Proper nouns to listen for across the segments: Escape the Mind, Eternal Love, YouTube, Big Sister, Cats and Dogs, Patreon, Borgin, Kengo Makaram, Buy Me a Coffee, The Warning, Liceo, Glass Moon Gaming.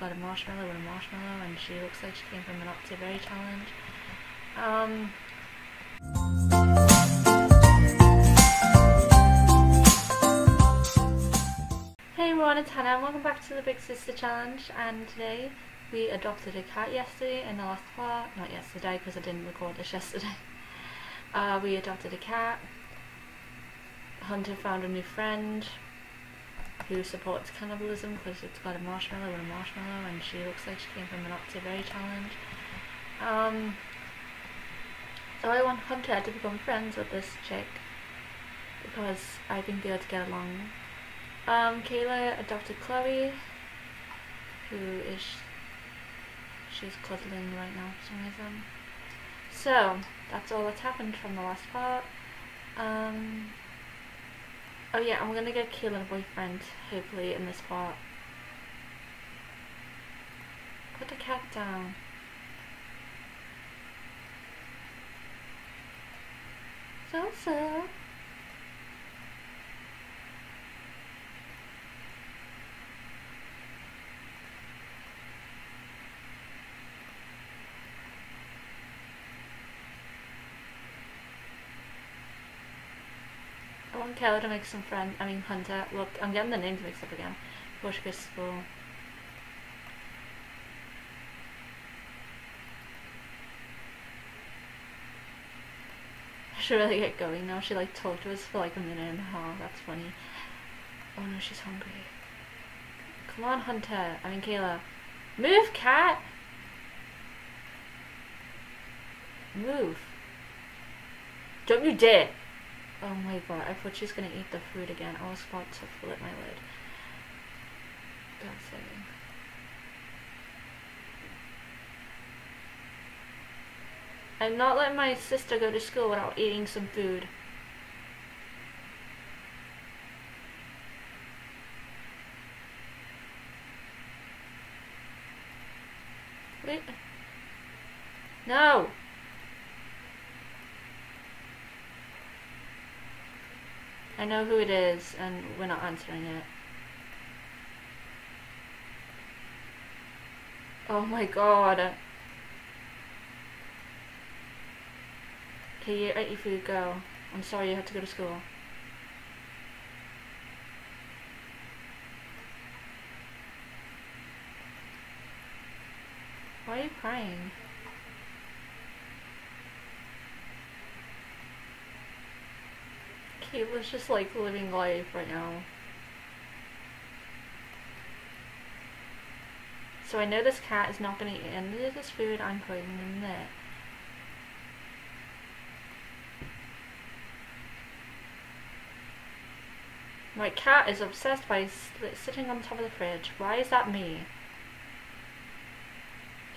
got a marshmallow and a marshmallow, and she looks like she came from an Octoberry challenge. Hey everyone, it's Hannah and welcome back to the Big Sister challenge, and today we adopted a cat yesterday in the last vlog. Not yesterday because I didn't record this yesterday. We adopted a cat. Hunter found a new friend who supports cannibalism because it's got a marshmallow and a marshmallow, and she looks like she came from an Octoberry challenge. So I want Hunter to become friends with this chick because I think they ought to get along. Kayla adopted Chloe, who is she's cuddling right now for some reason. So that's all that's happened from the last part. Oh yeah, I'm gonna get Kayla a boyfriend, hopefully, in this part. Put the cat down. So. I want Kayla to make some friends. I mean, Hunter. Look, I'm getting the names mixed up again before she goes to school. I should really get going now. She like talked to us for like a minute and a half. That's funny. Oh no, she's hungry. Come on, Hunter. I mean, Kayla. Move, cat! Move. Don't you dare! Oh my god, I thought she was gonna eat the food again. I was about to flip my lid. That's it. I'm not letting my sister go to school without eating some food. Wait. No! I know who it is, and we're not answering it. Oh my god. Okay, you ate your food, go. I'm sorry you had to go to school. Why are you crying? Kayla's just like living life right now. So I know this cat is not going to eat any of this food I'm putting in there. My cat is obsessed by sitting on top of the fridge. Why is that me?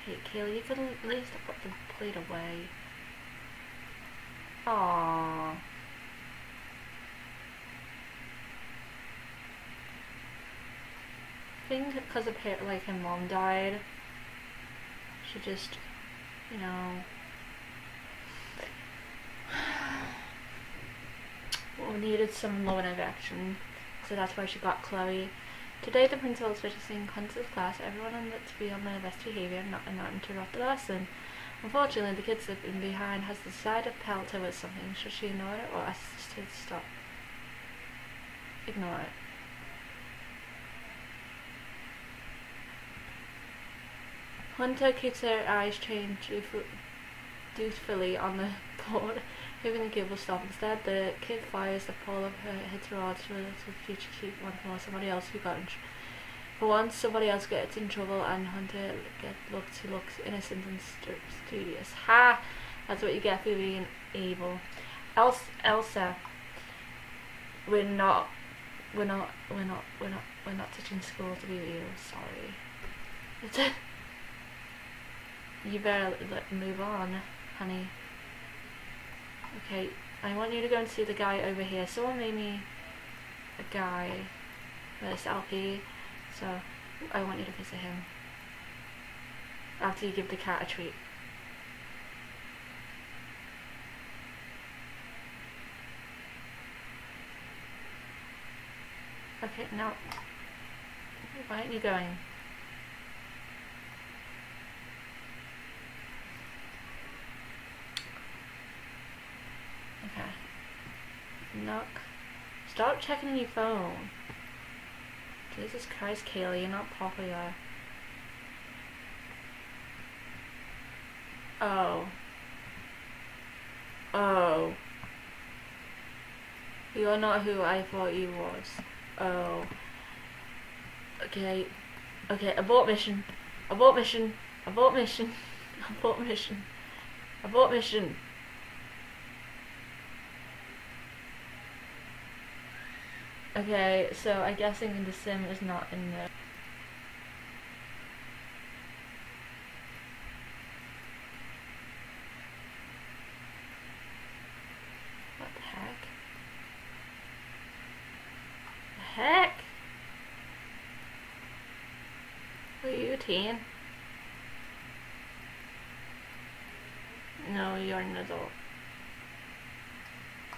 Okay, Kayla, you could at least put the plate away. Aww. I think because of her, like her mom died, she just, you know, well, needed some low-enough action, so that's why she got Chloe. Today the principal is visiting Hunter's class. Everyone on to be on their best behavior and not interrupt the lesson. Unfortunately, the kid slipping behind has decided to pelt her with something. Should she ignore it or ask to stop? Ignore it. Hunter keeps her eyes trained dutifully on the board, hoping the kid will stop. Instead, the kid fires the pole of her hitterod to the future chief once more. Somebody else who got in trouble. For once, somebody else gets in trouble, and Hunter looks innocent and studious. Ha! That's what you get for being evil. Elsa, we're not touching school to be evil. Sorry. It's a you better move on, honey. Okay, I want you to go and see the guy over here. Someone made me a guy for this LP, so I want you to visit him after you give the cat a treat. Okay, now why aren't you going? knock. Stop checking your phone. Jesus Christ, Kaylee, you're not popular. Oh. Oh. You're not who I thought you was. Oh. Okay. Okay, abort mission. Abort mission. Abort mission. Abort mission. Abort mission. Okay, so I'm guessing the sim is not in there. What the heck? The heck? Who are you, teen? No, you're an adult.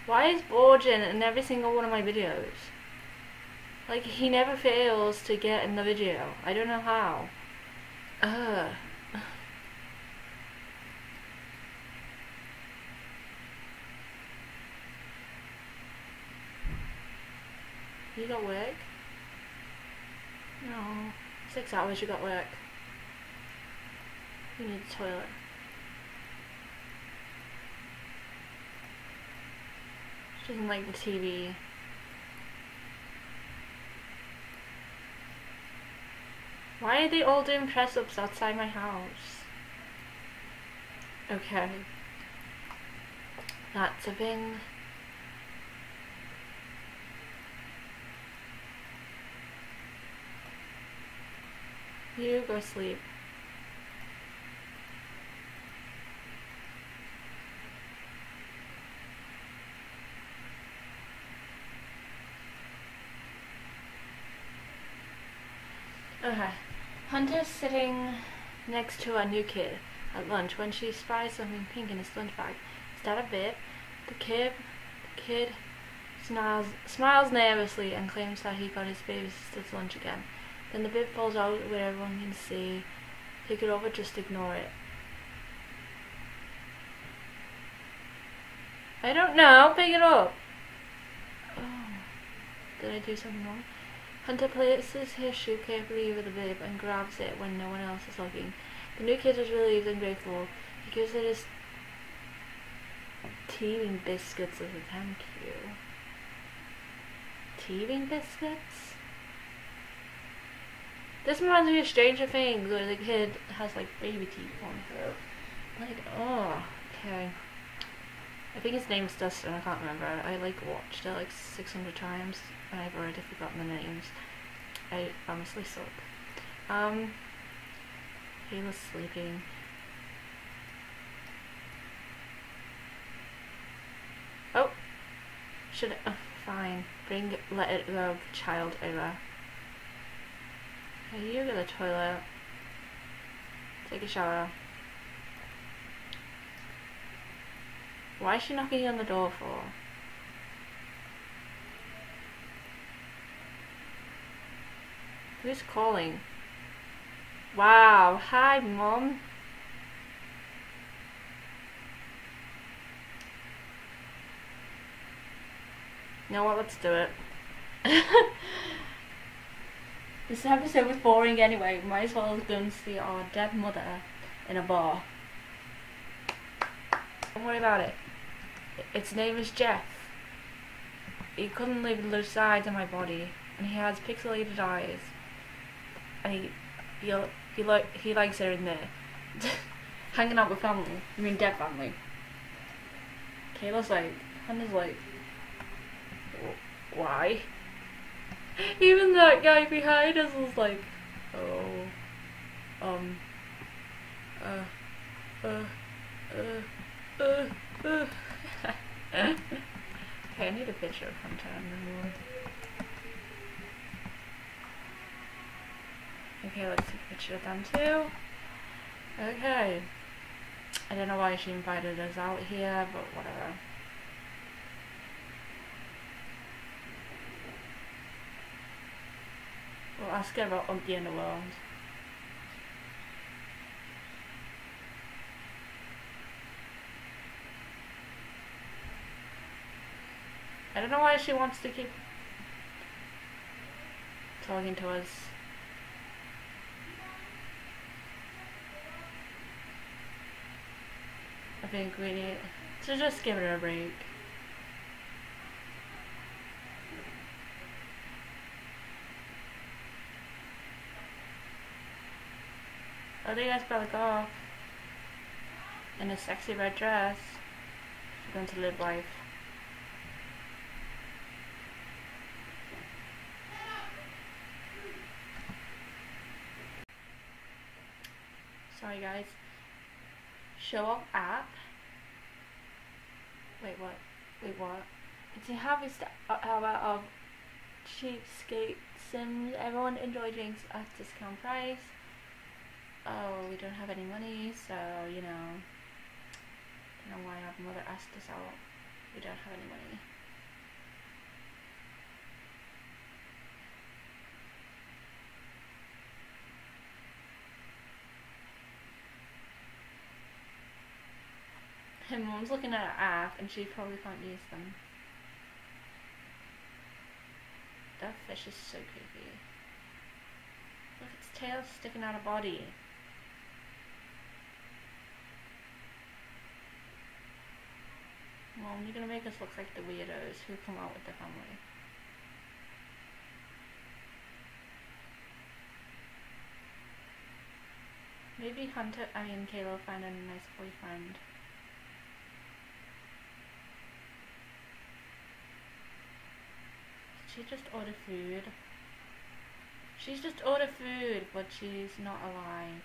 Why is Borgin in every single one of my videos? Like, he never fails to get in the video. I don't know how. You got work? No. 6 hours you got work. You need the toilet. She doesn't like the TV. Why are they all doing press-ups outside my house? Okay. That's a thing. You go sleep. Okay. Hunter's sitting next to a new kid at lunch when she spies something pink in his lunch bag. Is that a bib? The kid smiles nervously and claims that he got his baby sister's lunch again. Then the bib falls out where everyone can see. Take it over, just ignore it. I don't know, pick it up. Oh, did I do something wrong? Hunter places his shoe carefully over the bib and grabs it when no one else is looking. The new kid is relieved and grateful. He gives it his teething biscuits as a thank you. Teething biscuits? This reminds me of Stranger Things where the kid has like baby teeth on her. Like, oh, okay. I think his name's Dustin, I can't remember. I like watched it like 600 times and I've already forgotten the names. I honestly suck. He was sleeping. Oh! Should I? Oh, fine. Let it go, child over. You go to the toilet. Take a shower. Why is she knocking on the door for? Who's calling? Wow, hi mom. You know what, let's do it. This episode was boring anyway, we might as well go and see our dead mother in a bar. Don't worry about it. Its name is Jeff. He couldn't leave the sides of my body, and he has pixelated eyes. And he likes her in there, hanging out with family. I mean, dead family. Kayla's like, Hannah's like, why? Even that guy behind us was like, oh, Okay, I need a picture of Hunter and the Lord. Okay, let's take a picture of them too. Okay. I don't know why she invited us out here, but whatever. We'll ask her about Ugly in the World. I don't know why she wants to keep talking to us. I think we need to just give her a break. Oh, there you guys about to go off in a sexy red dress. She's going to live life. Sorry guys. Show up app. Wait, what? Wait, what? It's a happy hour of cheapskate sims. Everyone enjoy drinks at discount price. Oh, we don't have any money, so, you know, I don't know why our mother asked us out. We don't have any money. Her mom's looking at her app, and she probably can't use them. That fish is so creepy. Look, its tail sticking out of body. Mom, you're gonna make us look like the weirdos who come out with the family. Maybe Kayla will find a nice boyfriend. Did she just order food? She's just ordered food, but she's not alive.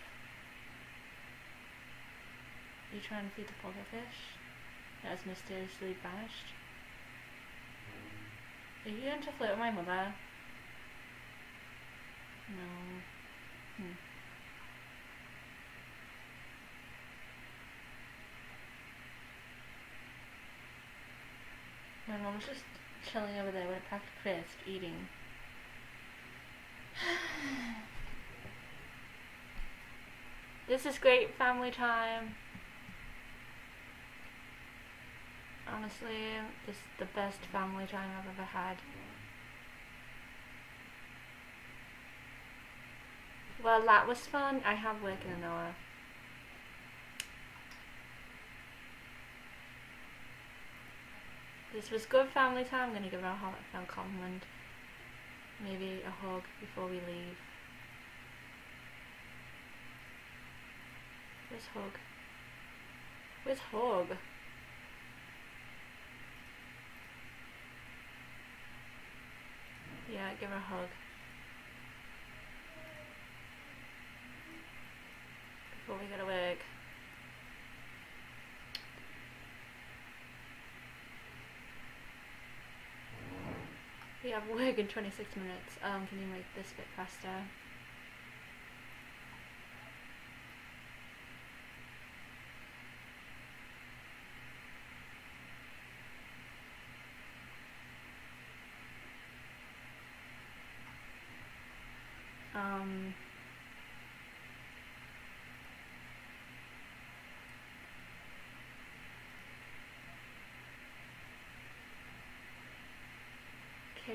You trying to feed the poker fish that has mysteriously vanished? Are you going to flirt with my mother? No. My mom's just chilling over there with a packed crisp, eating. This is great family time. Honestly, this is the best family time I've ever had. Well, that was fun. I have work in an hour. This was good family time. I'm going to give her a heartfelt compliment. Maybe a hug before we leave. Where's hug? Where's hug? Yeah, give her a hug. Before we go to work. We have work in 26 minutes. Can you make this a bit faster?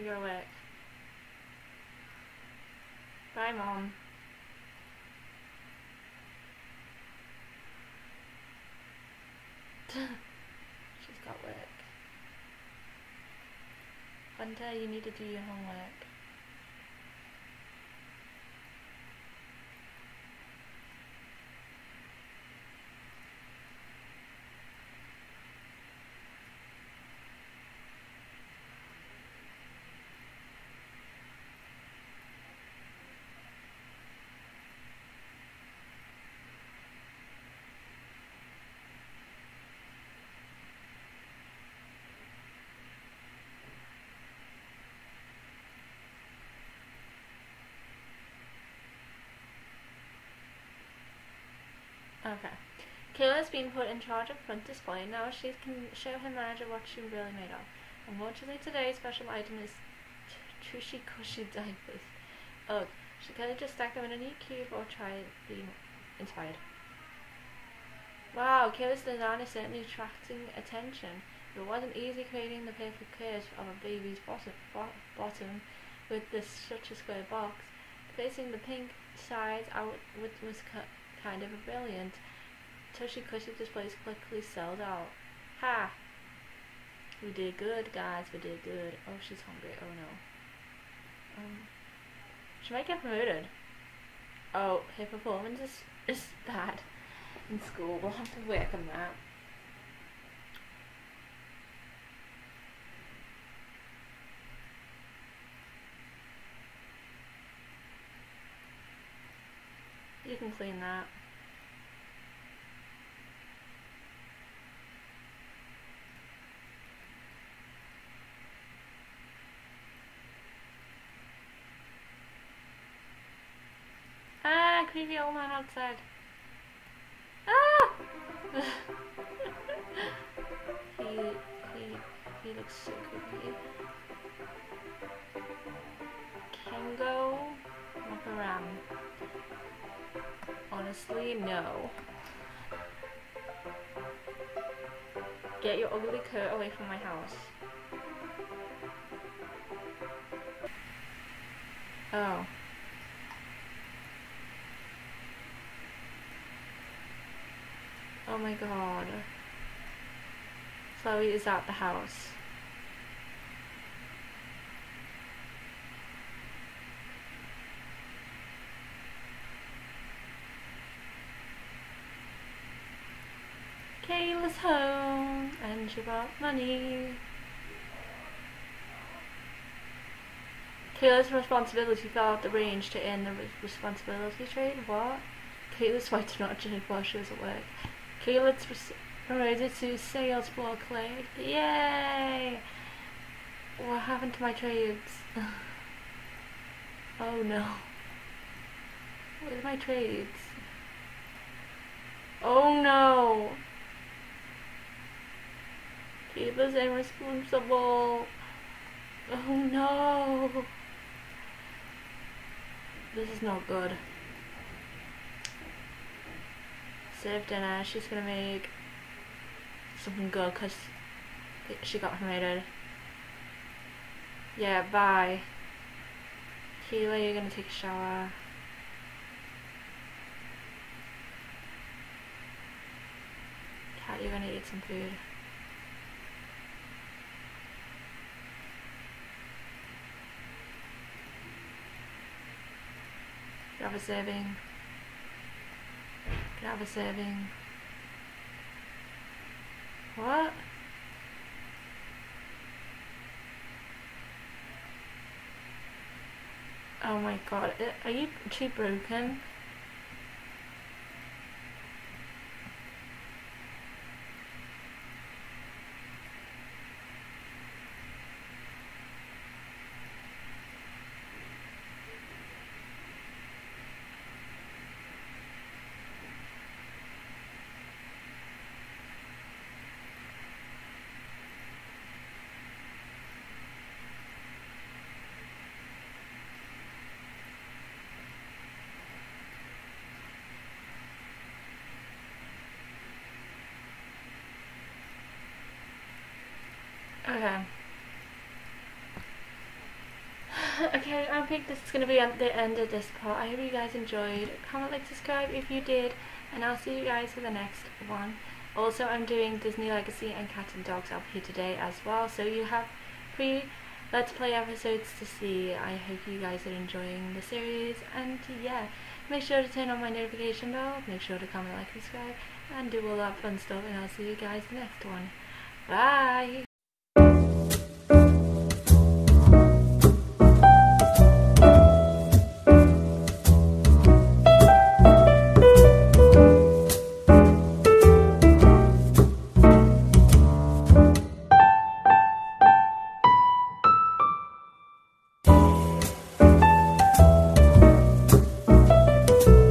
Your work. Bye, Mom. She's got work. Hunter, you need to do your homework. Okay. Kayla's been put in charge of front display. Now she can show her manager what she's really made of. Unfortunately, today's special item is Tushy Cushy diapers. Oh, she can just stack them in a neat cube or try being inspired. Wow, Kayla's design is certainly attracting attention. It wasn't easy creating the perfect curve of a baby's bottom with this such a square box. Placing the pink sides out was kind of a brilliant. Tushy-cushy displays quickly sold out. Ha! We did good, guys. We did good. Oh, she's hungry. Oh, no. She might get promoted. Oh, her performance is bad in school. We'll have to work on that. You can clean that. Ah, creepy old man outside. Ah! He looks so creepy. Kengo Makaram. Honestly, no. Get your ugly coat away from my house. Oh. Oh my god. Chloe is at the house. Kayla's home and she brought money. Kayla's responsibility fell out the range to earn the responsibility trade. What? Kayla swiped not drink while she was at work. Kayla's promoted to sales floor clerk. Yay! What happened to my trades? Oh no. Where's my trades? Oh no! Kayla's irresponsible. Oh no! This is not good. Serve dinner, she's gonna make something good because she got promoted. Yeah, bye. Kayla, you're gonna take a shower. Kat, you're gonna eat some food. Grab a serving. Grab a serving. What? Oh my god, are you too broken? Okay. Okay, I think this is going to be the end of this part. I hope you guys enjoyed. Comment, like, subscribe if you did, and I'll see you guys for the next one. Also, I'm doing Disney Legacy and Cat and Dogs up here today as well, so you have free Let's Play episodes to see. I hope you guys are enjoying the series, and yeah, make sure to turn on my notification bell, make sure to comment, like, subscribe, and do all that fun stuff, and I'll see you guys in the next one. Bye!